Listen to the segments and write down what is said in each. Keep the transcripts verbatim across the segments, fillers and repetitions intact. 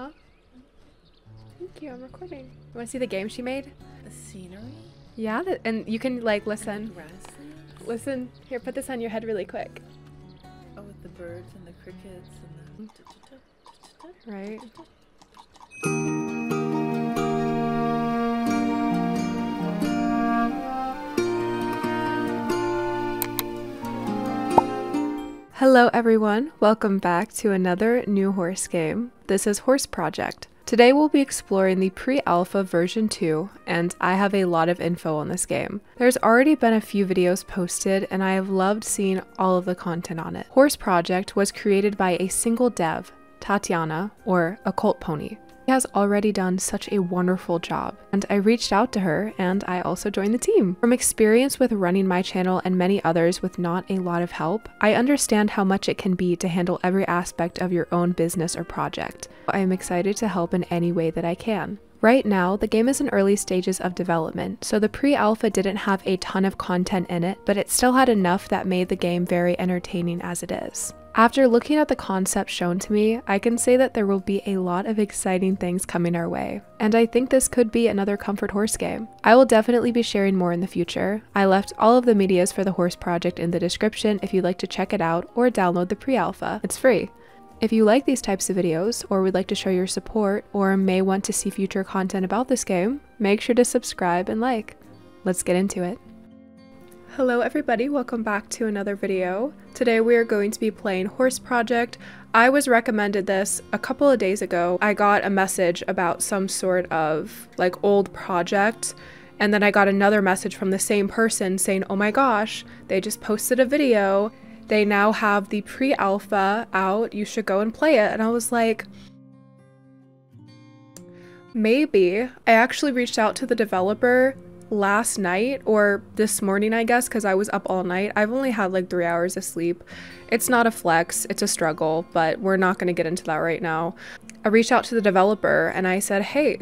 Huh? Thank you, I'm recording. You wanna see the game she made? The scenery? Yeah, the, and you can like listen. Grasslands? Listen. Here, put this on your head really quick. Oh, with the birds and the crickets and the... Right. Hello everyone, welcome back to another new horse game. This is Horse Project. Today we'll be exploring the pre-alpha version two, and I have a lot of info on this game. There's already been a few videos posted, and I have loved seeing all of the content on it. Horse Project was created by a single dev, Tatiana, or Occult Pony. She has already done such a wonderful job, and I reached out to her and I also joined the team. From experience with running my channel and many others with not a lot of help, I understand how much it can be to handle every aspect of your own business or project. I am excited to help in any way that I can. Right now, the game is in early stages of development, so the pre-alpha didn't have a ton of content in it, but it still had enough that made the game very entertaining as it is. After looking at the concept shown to me, I can say that there will be a lot of exciting things coming our way, and I think this could be another comfort horse game. I will definitely be sharing more in the future. I left all of the medias for the Horse Project in the description if you'd like to check it out or download the pre-alpha. It's free. If you like these types of videos, or would like to show your support, or may want to see future content about this game, make sure to subscribe and like. Let's get into it. Hello everybody, welcome back to another video. Today we are going to be playing Horse Project. I was recommended this a couple of days ago. I got a message about some sort of like old project, and then I got another message from the same person saying, oh my gosh, they just posted a video. They now have the pre-alpha out, you should go and play it. And I was like, maybe. I actually reached out to the developer last night, or this morning I guess, because I was up all night. I've only had like three hours of sleep. It's not a flex, it's a struggle, but we're not going to get into that right now. I reached out to the developer and I said, hey,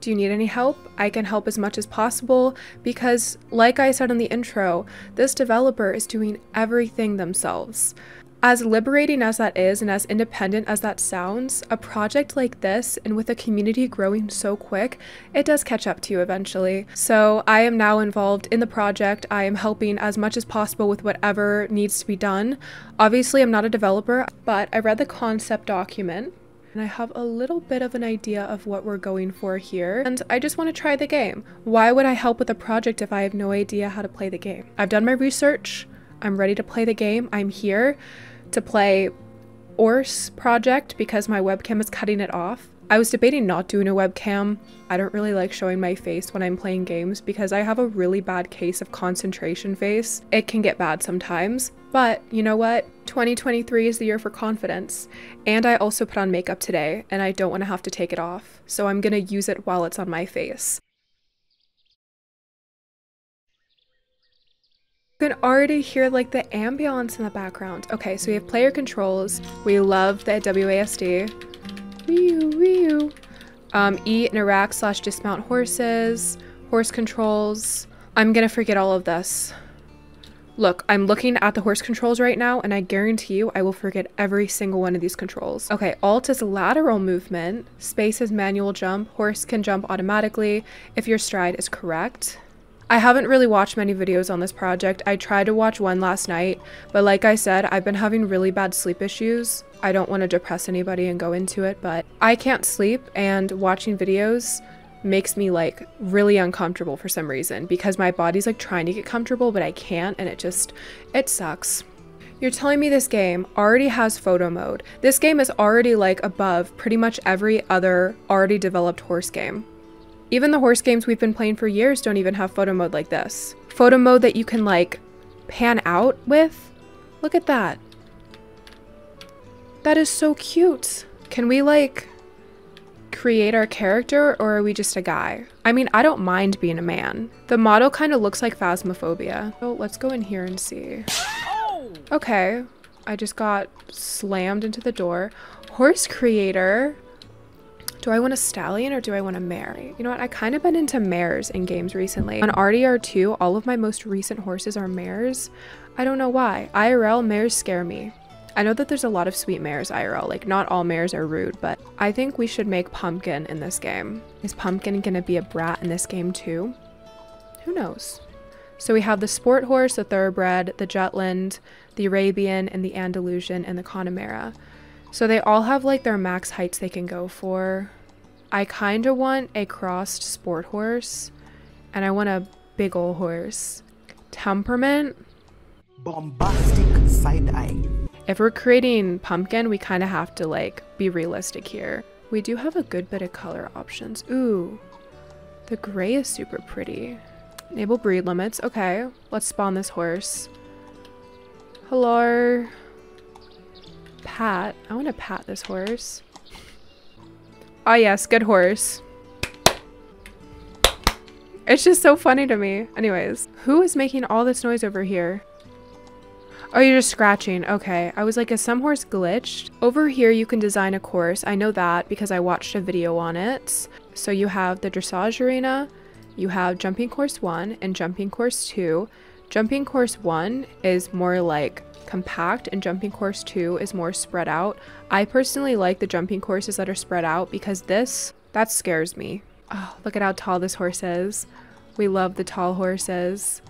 do you need any help? I can help as much as possible, because like I said in the intro, this developer is doing everything themselves. As liberating as that is, and as independent as that sounds, a project like this, and with a community growing so quick, it does catch up to you eventually. So I am now involved in the project. I am helping as much as possible with whatever needs to be done. Obviously, I'm not a developer, but I read the concept document, and I have a little bit of an idea of what we're going for here, and I just want to try the game. Why would I help with a project if I have no idea how to play the game? I've done my research. I'm ready to play the game. I'm here to play Horse Project because my webcam is cutting it off. I was debating not doing a webcam. I don't really like showing my face when I'm playing games because I have a really bad case of concentration face. It can get bad sometimes, but you know what? twenty twenty-three is the year for confidence. And I also put on makeup today and I don't want to have to take it off. So I'm gonna use it while it's on my face. You can already hear like the ambiance in the background. Okay, so we have player controls. We love the W A S D. Wee-oo, wee-oo. Um, eat, interact, slash dismount horses. Horse controls. I'm gonna forget all of this. Look, I'm looking at the horse controls right now and I guarantee you I will forget every single one of these controls. Okay, alt is lateral movement. Space is manual jump. Horse can jump automatically if your stride is correct. I haven't really watched many videos on this project. I tried to watch one last night, but like I said, I've been having really bad sleep issues. I don't want to depress anybody and go into it, but I can't sleep, and watching videos makes me like really uncomfortable for some reason because my body's like trying to get comfortable, but I can't, and it just, it sucks. You're telling me this game already has photo mode. This game is already like above pretty much every other already developed horse game. Even the horse games we've been playing for years don't even have photo mode like this. Photo mode that you can like pan out with. Look at that. That is so cute. Can we like create our character, or are we just a guy? I mean, I don't mind being a man. The model kind of looks like Phasmophobia. Oh, let's go in here and see. Okay, I just got slammed into the door. Horse creator. Do I want a stallion or do I want a mare? You know what? I kind of been into mares in games recently. On R D R two, all of my most recent horses are mares. I don't know why. I R L, mares scare me. I know that there's a lot of sweet mares I R L, like not all mares are rude, but I think we should make Pumpkin in this game. Is Pumpkin gonna be a brat in this game too? Who knows? So we have the Sport Horse, the Thoroughbred, the Jutland, the Arabian, and the Andalusian, and the Connemara. So they all have like their max heights they can go for. I kind of want a crossed Sport Horse, and I want a big ol' horse. Temperament? Bombastic side-eye. If we're creating Pumpkin, we kind of have to like be realistic here. We do have a good bit of color options. Ooh, the gray is super pretty. Enable breed limits. Okay, let's spawn this horse. Hello. Pat. I want to pat this horse. Ah, yes, good horse. It's just so funny to me. Anyways, who is making all this noise over here? Oh, you're just scratching. Okay. I was like, is some horse glitched? Over here, you can design a course. I know that because I watched a video on it. So you have the dressage arena. You have jumping course one and jumping course two. Jumping course one is more like compact and jumping course two is more spread out. I personally like the jumping courses that are spread out because this, that scares me. Oh, look at how tall this horse is. We love the tall horses.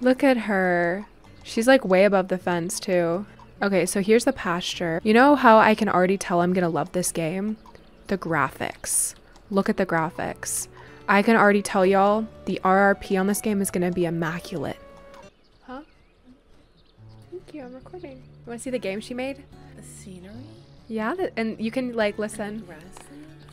Look at her. She's like way above the fence too. Okay, so here's the pasture. You know how I can already tell I'm gonna love this game? The graphics. Look at the graphics. I can already tell y'all the R R P on this game is going to be immaculate. Huh? Thank you, I'm recording. You want to see the game she made? The scenery? Yeah, the, and you can like listen.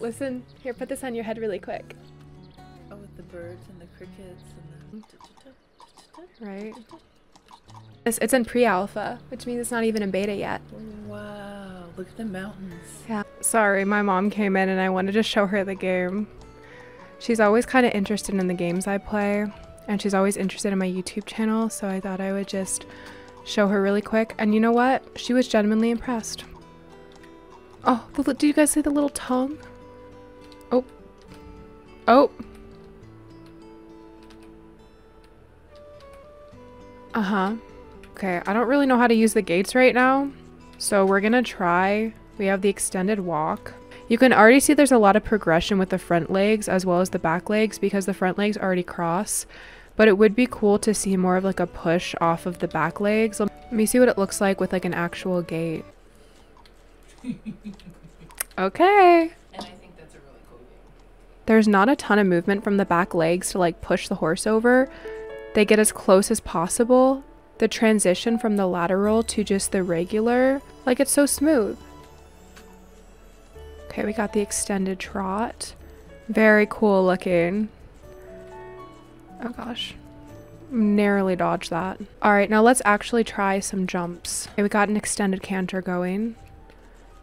Listen. Here, put this on your head really quick. Oh, with the birds and the crickets and the... Right. It's, it's in pre-alpha, which means it's not even in beta yet. Wow, look at the mountains. Yeah. Sorry, my mom came in and I wanted to show her the game. She's always kind of interested in the games I play, and she's always interested in my YouTube channel, so I thought I would just show her really quick. And you know what? She was genuinely impressed. Oh, the, do you guys see the little tongue? Oh. Oh. Uh-huh. Okay, I don't really know how to use the gates right now, so we're gonna try. We have the extended walk. You can already see there's a lot of progression with the front legs as well as the back legs because the front legs already cross, but it would be cool to see more of like a push off of the back legs. Let me see what it looks like with like an actual gait. Okay. And I think that's a really cool game. There's not a ton of movement from the back legs to like push the horse over. They get as close as possible. The transition from the lateral to just the regular, like it's so smooth. Okay, we got the extended trot. Very cool looking. Oh gosh, narrowly dodged that. All right, now let's actually try some jumps. Okay, we got an extended canter going.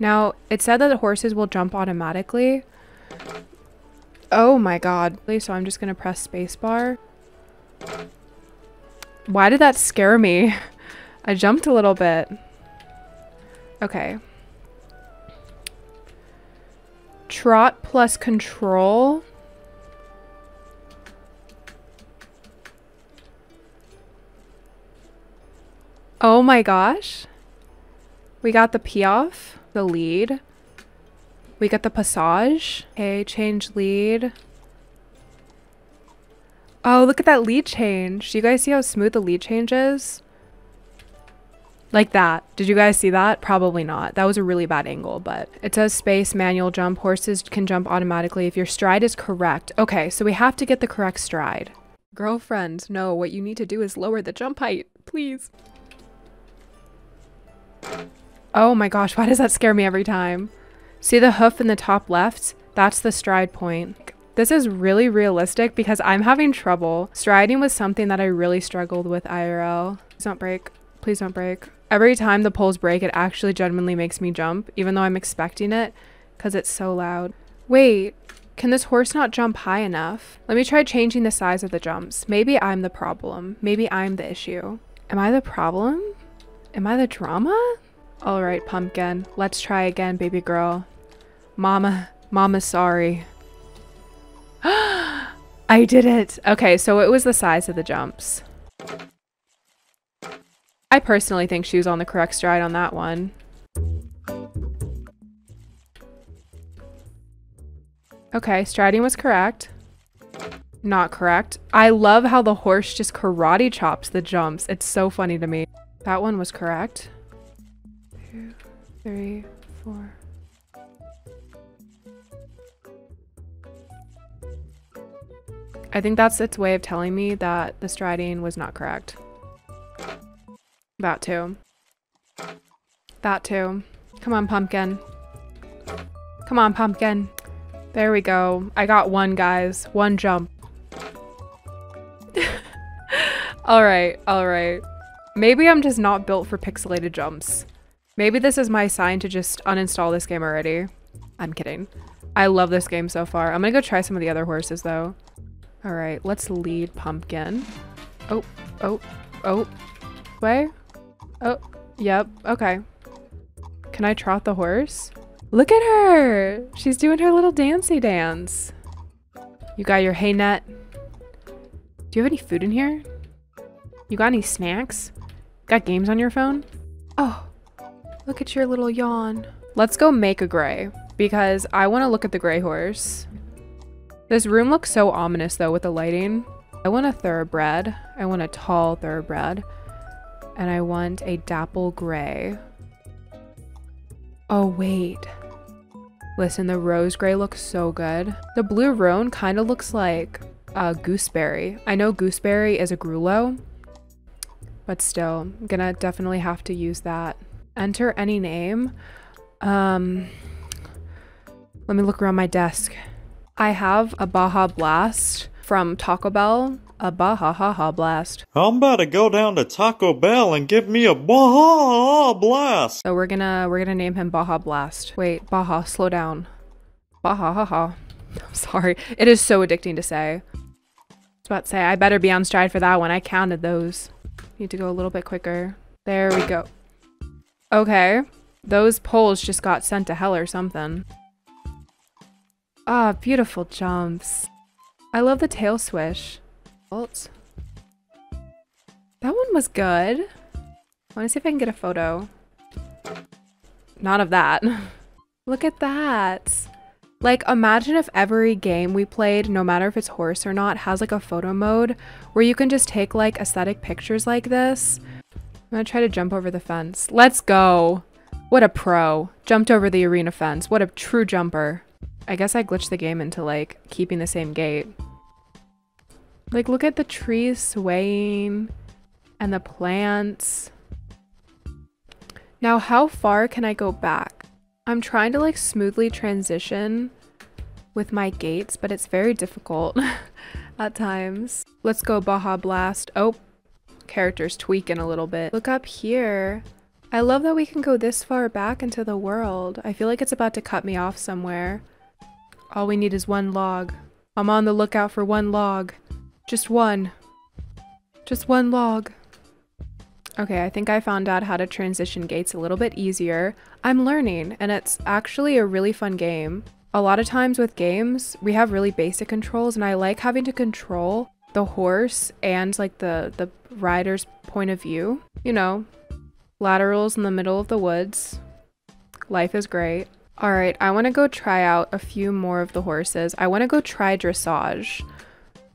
Now, it said that the horses will jump automatically. Oh my god. So I'm just gonna press spacebar. Why did that scare me? I jumped a little bit. Okay. Trot plus control. Oh my gosh. We got the pee-off, the lead. We got the passage. Okay, change lead. Oh, look at that lead change. Do you guys see how smooth the lead change is? Like that. Did you guys see that? Probably not. That was a really bad angle, but it says space, manual jump. Horses can jump automatically if your stride is correct. Okay, so we have to get the correct stride. Girlfriend, no, what you need to do is lower the jump height, please. Oh my gosh, why does that scare me every time? See the hoof in the top left? That's the stride point. This is really realistic because I'm having trouble. Striding was something that I really struggled with I R L. Please don't break. Please don't break. Every time the poles break, it actually genuinely makes me jump, even though I'm expecting it because it's so loud. Wait, can this horse not jump high enough? Let me try changing the size of the jumps. Maybe I'm the problem. Maybe I'm the issue. Am I the problem? Am I the drama? All right, Pumpkin. Let's try again, baby girl. Mama, mama, sorry. I did it. Okay, so it was the size of the jumps. I personally think she was on the correct stride on that one. Okay, striding was correct. Not correct. I love how the horse just karate chops the jumps. It's so funny to me. That one was correct. Two, three, four. I think that's its way of telling me that the striding was not correct. That too. That too. Come on, pumpkin. Come on, pumpkin. There we go. I got one, guys. One jump. All right, all right. Maybe I'm just not built for pixelated jumps. Maybe this is my sign to just uninstall this game already. I'm kidding. I love this game so far. I'm gonna go try some of the other horses though. All right, let's lead pumpkin. Oh, oh, oh. Way? Oh, yep, okay. Can I trot the horse? Look at her! She's doing her little dancey dance. You got your hay net. Do you have any food in here? You got any snacks? Got games on your phone? Oh, look at your little yawn. Let's go make a gray because I want to look at the gray horse. This room looks so ominous though with the lighting. I want a thoroughbred. I want a tall thoroughbred. And I want a dapple gray. Oh wait. Listen, the rose gray looks so good. The blue roan kind of looks like uh, gooseberry. I know gooseberry is a grulo, but still, I'm gonna definitely have to use that. Enter any name. Um, let me look around my desk. I have a Baja Blast from Taco Bell. A Baja ha ha blast. I'm about to go down to Taco Bell and give me a Baja Blast. So we're gonna we're gonna name him Baja Blast. Wait, Baja, slow down. Baja ha ha. I'm sorry. It is so addicting to say. I was about to say I better be on stride for that one. I counted those. Need to go a little bit quicker. There we go. Okay. Those poles just got sent to hell or something. Ah, beautiful jumps. I love the tail swish. That one was good. I want to see if I can get a photo. Not of that. Look at that. Like, imagine if every game we played, no matter if it's horse or not, has like a photo mode where you can just take like aesthetic pictures like this. I'm gonna try to jump over the fence. Let's go. What a pro. Jumped over the arena fence. What a true jumper. I guess I glitched the game into like keeping the same gait. Like, look at the trees swaying and the plants. Now, how far can I go back? I'm trying to like smoothly transition with my gates, but it's very difficult at times. Let's go Baja Blast. Oh, character's tweaking a little bit. Look up here. I love that we can go this far back into the world. I feel like it's about to cut me off somewhere. All we need is one log. I'm on the lookout for one log. Just one. Just one log. Okay, I think I found out how to transition gates a little bit easier. I'm learning, and it's actually a really fun game. A lot of times with games, we have really basic controls, and I like having to control the horse and like the, the rider's point of view. You know, laterals in the middle of the woods. Life is great. All right, I want to go try out a few more of the horses. I want to go try dressage,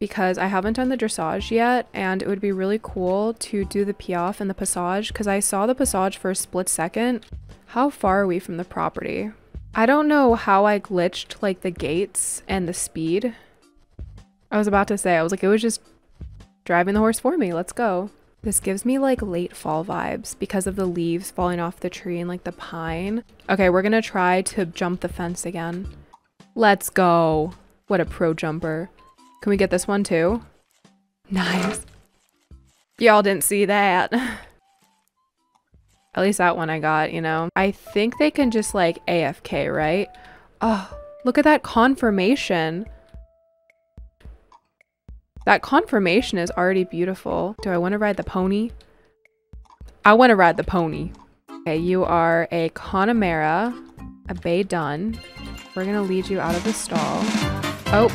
because I haven't done the dressage yet, and it would be really cool to do the piaffe and the passage because I saw the passage for a split second. How far are we from the property? I don't know how I glitched like the gates and the speed. I was about to say, I was like, it was just driving the horse for me. Let's go. This gives me like late fall vibes because of the leaves falling off the tree and like the pine. Okay, we're gonna try to jump the fence again. Let's go. What a pro jumper. Can we get this one too? Nice. Y'all didn't see that. At least that one I got, you know. I think they can just like A F K, right? Oh, look at that conformation. That conformation is already beautiful. Do I want to ride the pony? I want to ride the pony. Okay, you are a Connemara, a bay dun. We're gonna lead you out of the stall. Oh.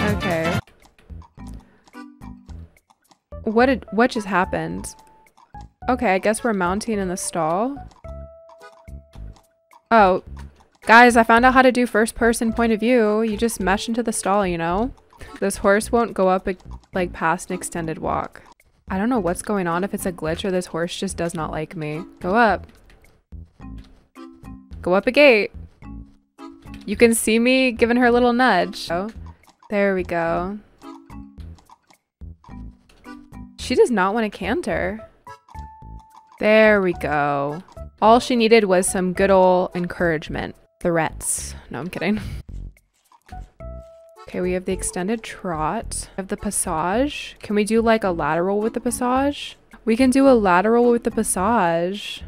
Okay. What did- what just happened? Okay, I guess we're mounting in the stall. Oh. Guys, I found out how to do first person point of view. You just mesh into the stall, you know? This horse won't go up like past an extended walk. I don't know what's going on, if it's a glitch or this horse just does not like me. Go up. Go up a gate. You can see me giving her a little nudge. Oh, there we go. She does not want to canter. There we go. All she needed was some good ol' encouragement. Threats. No, I'm kidding. Okay, we have the extended trot. We have the passage. Can we do like a lateral with the passage? We can do a lateral with the passage.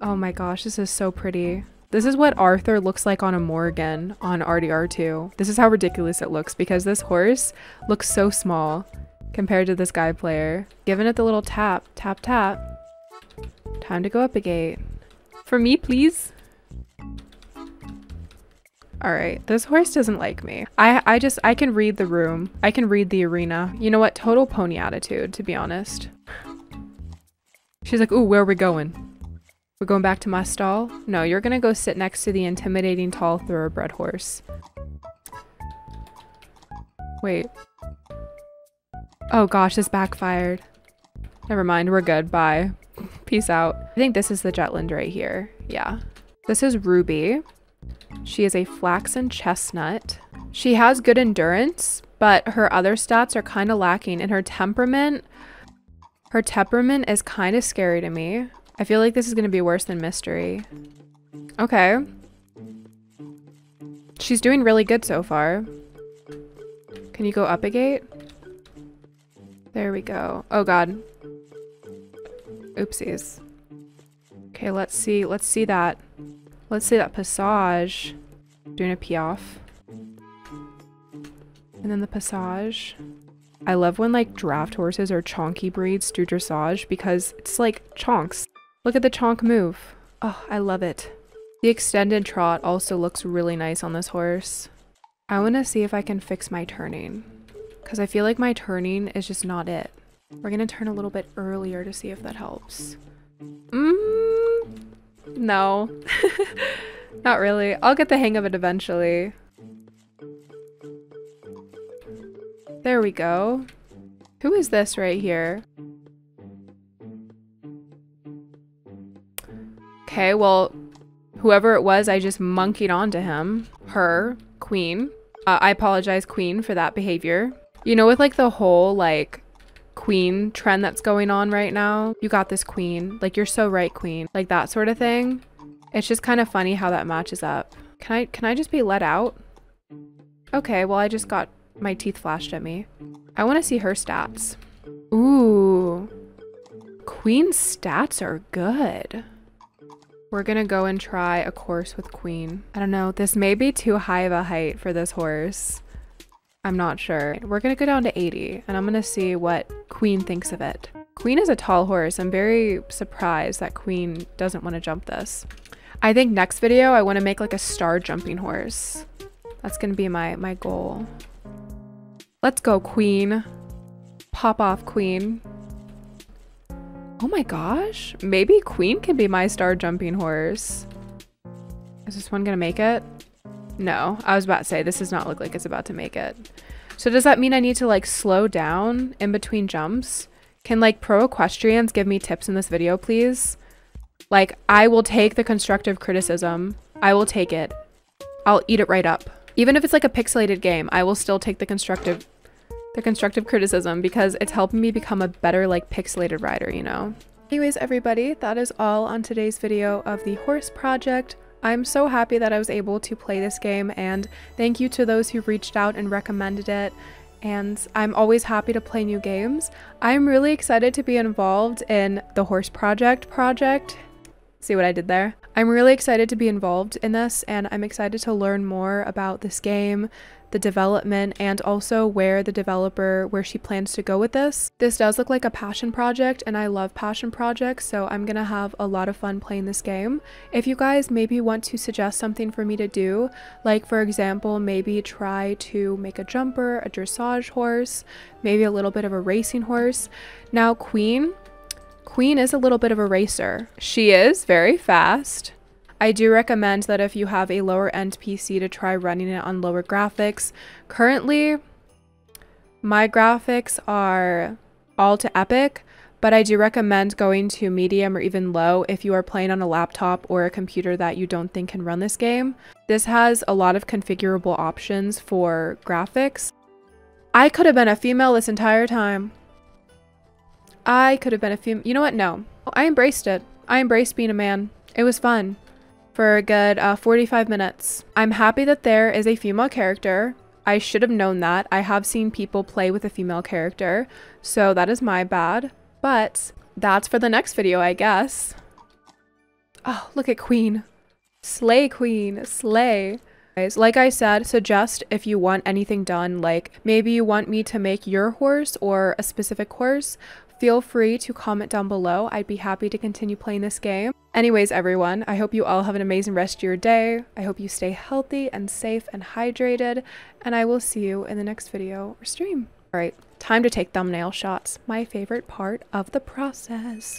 Oh my gosh, this is so pretty. This is what Arthur looks like on a Morgan on R D R two. This is how ridiculous it looks because this horse looks so small compared to this guy player. Giving it the little tap, tap, tap. Time to go up a gate. For me, please. All right, this horse doesn't like me. I, I just, I can read the room. I can read the arena. You know what? Total pony attitude, to be honest. She's like, ooh, where are we going? We're going back to my stall? No, you're gonna go sit next to the intimidating tall thoroughbred horse. Wait. Oh gosh, this backfired. Never mind, we're good, bye. Peace out. I think this is the Jetland right here. Yeah. This is Ruby. She is a flaxen chestnut. She has good endurance, but her other stats are kind of lacking, and her temperament, her temperament is kind of scary to me. I feel like this is going to be worse than Mystery. Okay. She's doing really good so far. Can you go up a gate? There we go. Oh god. Oopsies. Okay, let's see. Let's see that. Let's see that passage. Doing a piaffe. And then the passage. I love when like draft horses or chonky breeds do dressage because it's like chonks. Look at the chonk move. Oh, I love it. The extended trot also looks really nice on this horse. I want to see if I can fix my turning because I feel like my turning is just not it. We're gonna turn a little bit earlier to see if that helps. Mm, no. Not really. I'll get the hang of it eventually. There we go. Who is this right here? Okay, well, whoever it was, I just monkeyed onto him. Her, Queen. Uh, I apologize, Queen, for that behavior. You know, with like the whole like Queen trend that's going on right now, you got this, Queen, like you're so right, Queen, like that sort of thing. It's just kind of funny how that matches up. Can I can I just be let out? Okay, well, I just got my teeth flashed at me. I want to see her stats. Ooh, Queen's stats are good. We're gonna go and try a course with Queen. I don't know, this may be too high of a height for this horse. I'm not sure. We're gonna go down to eighty and I'm gonna see what Queen thinks of it. Queen is a tall horse. I'm very surprised that Queen doesn't want to jump this. I think next video I want to make like a star jumping horse. That's gonna be my my goal. Let's go, Queen. Pop off, Queen. Oh my gosh, maybe Queen can be my star jumping horse. Is this one gonna make it? No, I was about to say, this does not look like it's about to make it. So does that mean I need to like slow down in between jumps? Can like pro equestrians give me tips in this video, please? Like, I will take the constructive criticism. I will take it. I'll eat it right up. Even if it's like a pixelated game, I will still take the constructive, the constructive criticism because it's helping me become a better like pixelated rider, you know? Anyways, everybody, that is all on today's video of the Horse Project. I'm so happy that I was able to play this game, and thank you to those who reached out and recommended it, and I'm always happy to play new games. I'm really excited to be involved in the Horse Project project. See what I did there? I'm really excited to be involved in this, and I'm excited to learn more about this game, the development, and also where the developer, where she plans to go with this. This does look like a passion project, and I love passion projects, so I'm gonna have a lot of fun playing this game. If you guys maybe want to suggest something for me to do, like for example, maybe try to make a jumper, a dressage horse, maybe a little bit of a racing horse. Now, Queen, Queen is a little bit of a racer. She is very fast. I do recommend that if you have a lower end P C to try running it on lower graphics. Currently, my graphics are all to epic, but I do recommend going to medium or even low if you are playing on a laptop or a computer that you don't think can run this game. This has a lot of configurable options for graphics. I could have been a female this entire time. I could have been a female. You know what? No. I embraced it. I embraced being a man. It was fun. For a good uh, forty-five minutes. I'm happy that there is a female character. I should have known that. I have seen people play with a female character, so that is my bad, but that's for the next video, I guess. Oh, look at Queen. Slay, Queen, slay. Like I said, suggest if you want anything done, like maybe you want me to make your horse or a specific horse. Feel free to comment down below. I'd be happy to continue playing this game. Anyways, everyone, I hope you all have an amazing rest of your day. I hope you stay healthy and safe and hydrated, and I will see you in the next video or stream. All right, time to take thumbnail shots, my favorite part of the process.